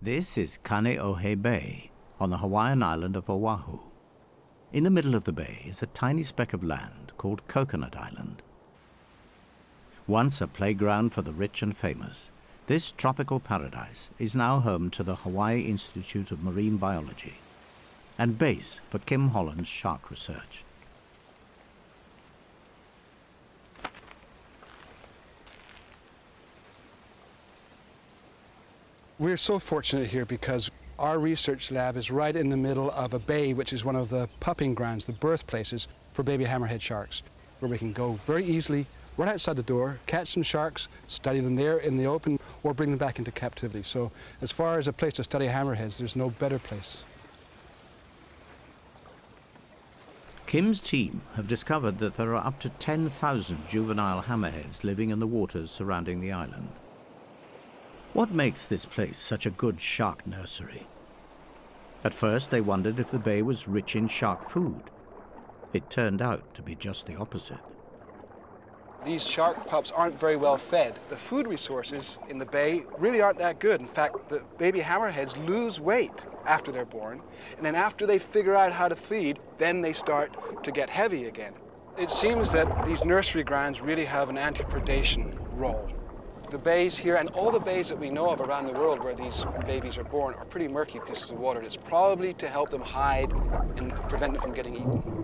This is Kaneohe Bay on the Hawaiian island of Oahu. In the middle of the bay is a tiny speck of land called Coconut Island. Once a playground for the rich and famous, this tropical paradise is now home to the Hawaii Institute of Marine Biology and base for Kim Holland's shark research. We're so fortunate here because our research lab is right in the middle of a bay, which is one of the pupping grounds, the birthplaces for baby hammerhead sharks, where we can go very easily right outside the door, catch some sharks, study them there in the open, or bring them back into captivity. So as far as a place to study hammerheads, there's no better place. Kim's team have discovered that there are up to 10,000 juvenile hammerheads living in the waters surrounding the island. What makes this place such a good shark nursery? At first, they wondered if the bay was rich in shark food. It turned out to be just the opposite. These shark pups aren't very well fed. The food resources in the bay really aren't that good. In fact, the baby hammerheads lose weight after they're born, and then after they figure out how to feed, then they start to get heavy again. It seems that these nursery grounds really have an anti-predation role. The bays here and all the bays that we know of around the world where these babies are born are pretty murky pieces of water. It's probably to help them hide and prevent them from getting eaten.